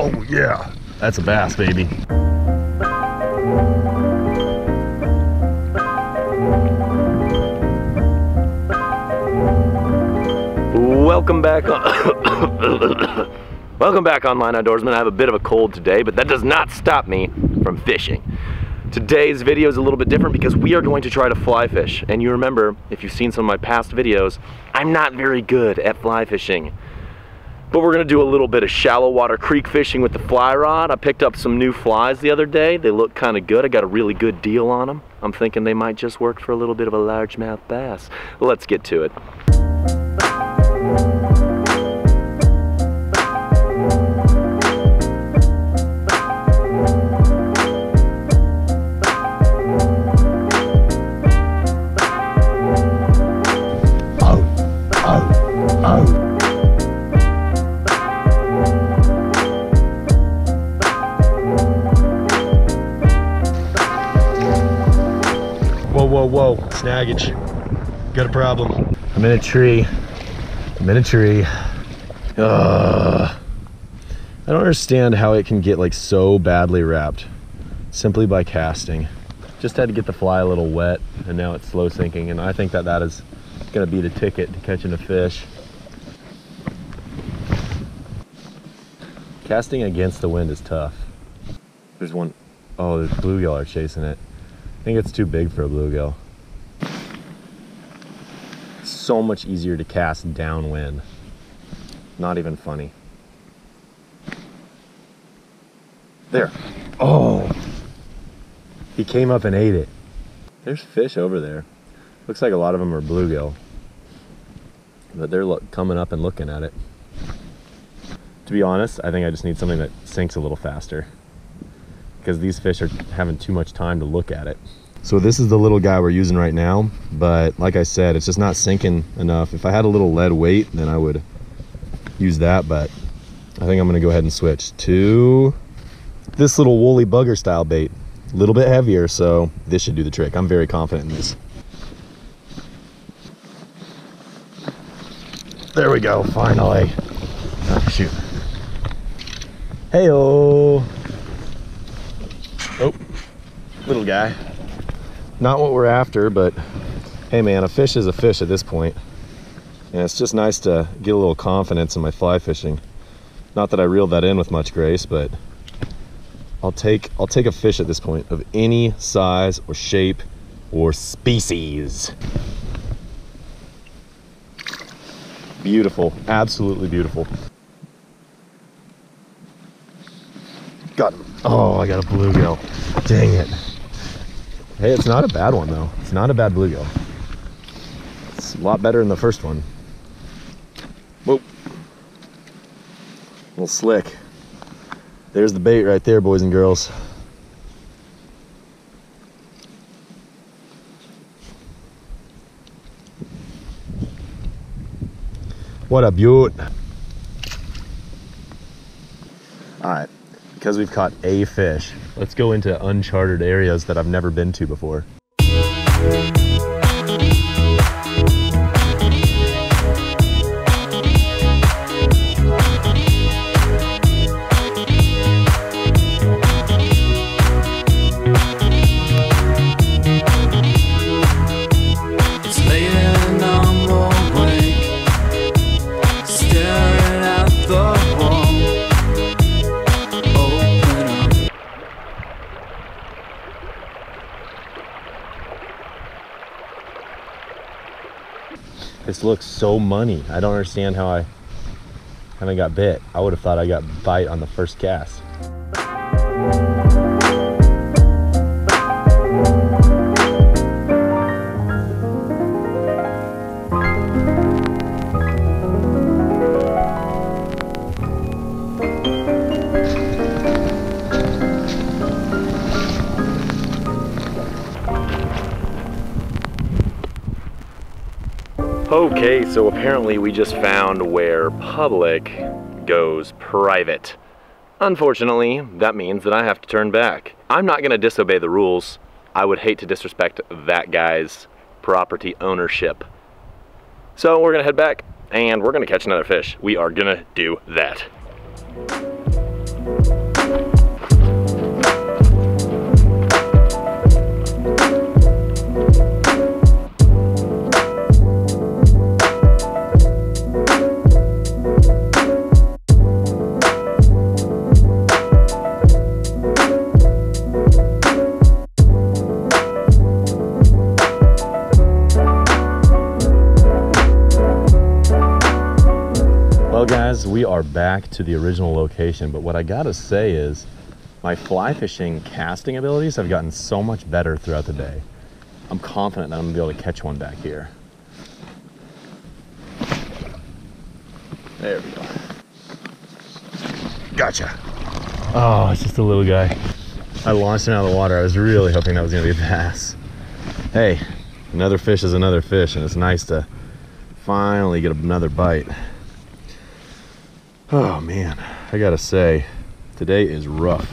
Oh yeah, that's a bass, baby. Welcome back on welcome back online outdoorsman. I have a bit of a cold today, but that does not stop me from fishing. Today's video is a little bit different because we are going to try to fly fish. And you remember, if you've seen some of my past videos, I'm not very good at fly fishing. But we're gonna do a little bit of shallow water creek fishing with the fly rod. I picked up some new flies the other day. They look kinda good. I got a really good deal on them. I'm thinking they might just work for a little bit of a largemouth bass. Let's get to it. Whoa, snaggage. Got a problem. I'm in a tree. I don't understand how it can get like so badly wrapped simply by casting. Just had to get the fly a little wet and now it's slow sinking, and I think that that is gonna be the ticket to catching a fish. Casting against the wind is tough. There's one, oh, the bluegill are chasing it. I think it's too big for a bluegill. It's so much easier to cast downwind. Not even funny. There. Oh! He came up and ate it. There's fish over there. Looks like a lot of them are bluegill. But they're coming up and looking at it. To be honest, I think I just need something that sinks a little faster, because these fish are having too much time to look at it. So this is the little guy we're using right now, but like I said, it's just not sinking enough. If I had a little lead weight, then I would use that, but I think I'm gonna go ahead and switch to this little woolly bugger style bait. A little bit heavier, so this should do the trick. I'm very confident in this. There we go, finally. Oh, shoot. Hey-oh. Oh, little guy. Not what we're after, but hey man, a fish is a fish at this point. And it's just nice to get a little confidence in my fly fishing. Not that I reeled that in with much grace, but I'll take a fish at this point of any size or shape or species. Beautiful, absolutely beautiful. Got him. Oh, I got a bluegill. Dang it. Hey, it's not a bad one though. It's not a bad bluegill. It's a lot better than the first one. Whoa. A little slick. There's the bait right there, boys and girls. What a beaut. All right. Because we've caught a fish, let's go into uncharted areas that I've never been to before. This looks so money. I don't understand how I haven't got bit. I would have thought I got bite on the first cast. Okay, so apparently we just found where public goes private. Unfortunately, that means that I have to turn back. I'm not gonna disobey the rules. I would hate to disrespect that guy's property ownership. So we're gonna head back and we're gonna catch another fish. We are gonna do that. Well guys, we are back to the original location, but what I gotta say is my fly fishing casting abilities have gotten so much better throughout the day. I'm confident that I'm gonna be able to catch one back here. There we go. Gotcha. Oh, it's just a little guy. I launched him out of the water. I was really hoping that was gonna be a bass. Hey, another fish is another fish, and it's nice to finally get another bite. Oh man, I gotta say, today is rough.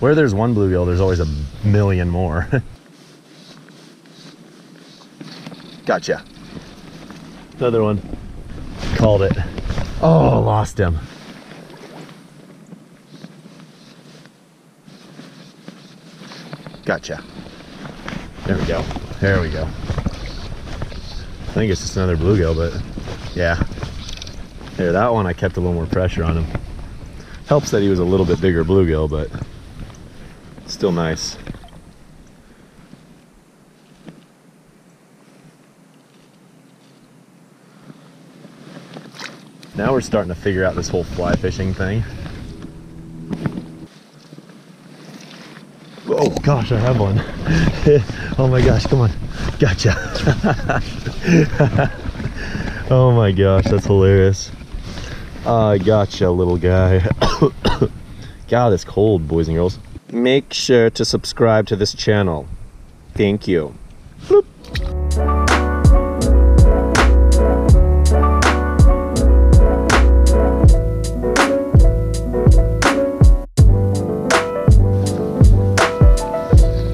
Where there's one bluegill, there's always a million more. Gotcha. Another one. Called it. Oh, lost him. Gotcha. There we go. There we go. I think it's just another bluegill, but yeah. There, that one I kept a little more pressure on him. Helps that he was a little bit bigger bluegill, but still nice. Now we're starting to figure out this whole fly fishing thing. Oh gosh, I have one. Oh my gosh, come on. Gotcha. Oh my gosh, that's hilarious. I gotcha, little guy. God, it's cold, boys and girls. Make sure to subscribe to this channel. Thank you. Bloop.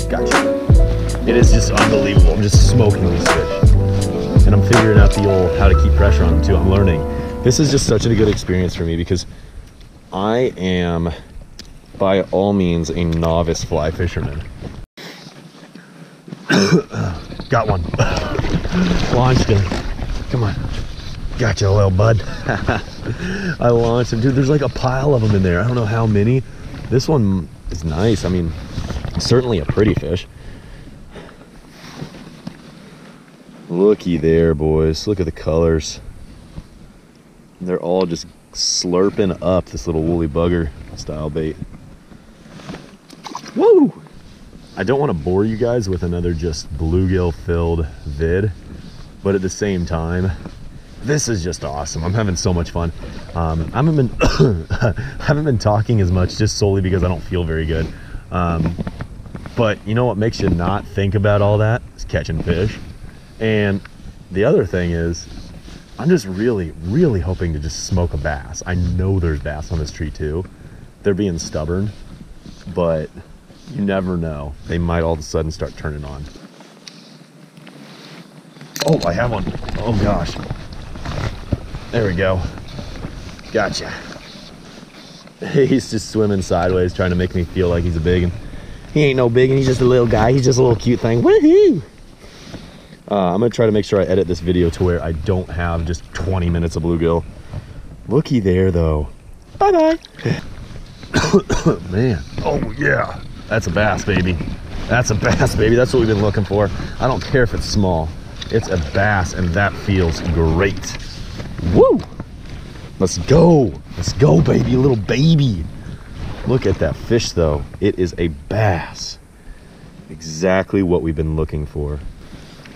Gotcha. It is just unbelievable. I'm just smoking these fish. And I'm figuring out the old how to keep pressure on them too. I'm learning. This is just such a good experience for me because I am, by all means, a novice fly fisherman. Got one. Launched him. Come on. Gotcha, little bud. I launched him. Dude, there's like a pile of them in there. I don't know how many. This one is nice. I mean, certainly a pretty fish. Looky there, boys. Look at the colors. They're all just slurping up this little woolly bugger style bait. Woo! I don't want to bore you guys with another just bluegill filled vid, but at the same time, this is just awesome. I'm having so much fun. I haven't been talking as much just solely because I don't feel very good. But you know what makes you not think about all that is catching fish. And the other thing is, I'm just really, really hoping to just smoke a bass. I know there's bass on this tree too. They're being stubborn, but you never know. They might all of a sudden start turning on. Oh, I have one. Oh gosh. There we go. Gotcha. He's just swimming sideways, trying to make me feel like he's a biggin. He ain't no biggin, he's just a little guy. He's just a little cute thing. Woohoo! I'm gonna try to make sure I edit this video to where I don't have just 20 minutes of bluegill. Looky there though. Bye bye. Man, oh yeah. That's a bass, baby. That's a bass, baby. That's what we've been looking for. I don't care if it's small. It's a bass and that feels great. Woo! Let's go. Let's go, baby, little baby. Look at that fish though. It is a bass. Exactly what we've been looking for.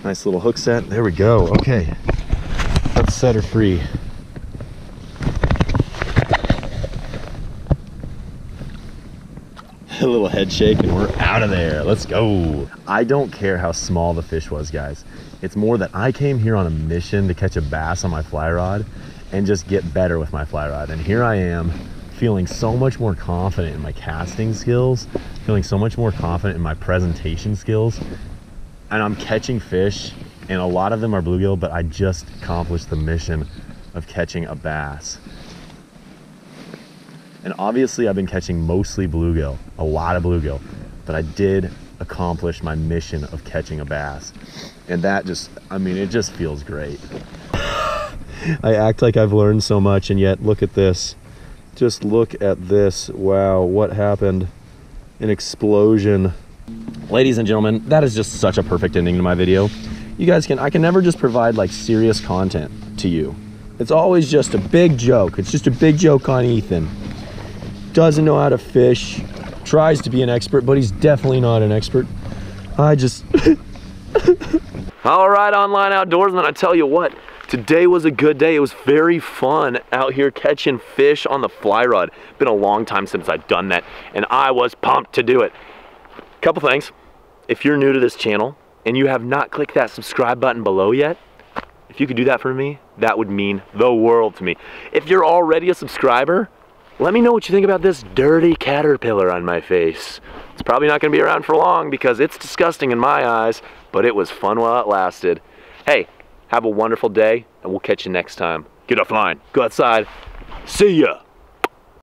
Nice little hook set. There we go. Okay. Let's set her free. A little head shake and we're out of there. Let's go. I don't care how small the fish was, guys. It's more that I came here on a mission to catch a bass on my fly rod and just get better with my fly rod. And here I am feeling so much more confident in my casting skills, feeling so much more confident in my presentation skills. And I'm catching fish, and a lot of them are bluegill, but I just accomplished the mission of catching a bass. And obviously I've been catching mostly bluegill, a lot of bluegill, but I did accomplish my mission of catching a bass. And that just, I mean, it just feels great. I act like I've learned so much, and yet look at this. Just look at this. Wow, what happened? An explosion. Ladies and gentlemen, that is just such a perfect ending to my video. You guys can, I can never just provide like serious content to you. It's always just a big joke. It's just a big joke on Ethan. Doesn't know how to fish, tries to be an expert, but he's definitely not an expert. I just... All right, online outdoorsman, I tell you what, today was a good day. It was very fun out here catching fish on the fly rod. Been a long time since I've done that, and I was pumped to do it. Couple things. If you're new to this channel and you have not clicked that subscribe button below yet, if you could do that for me, that would mean the world to me. If you're already a subscriber, let me know what you think about this dirty caterpillar on my face. It's probably not gonna be around for long because it's disgusting in my eyes, but it was fun while it lasted. Hey, have a wonderful day, and we'll catch you next time. Get offline, go outside, see ya.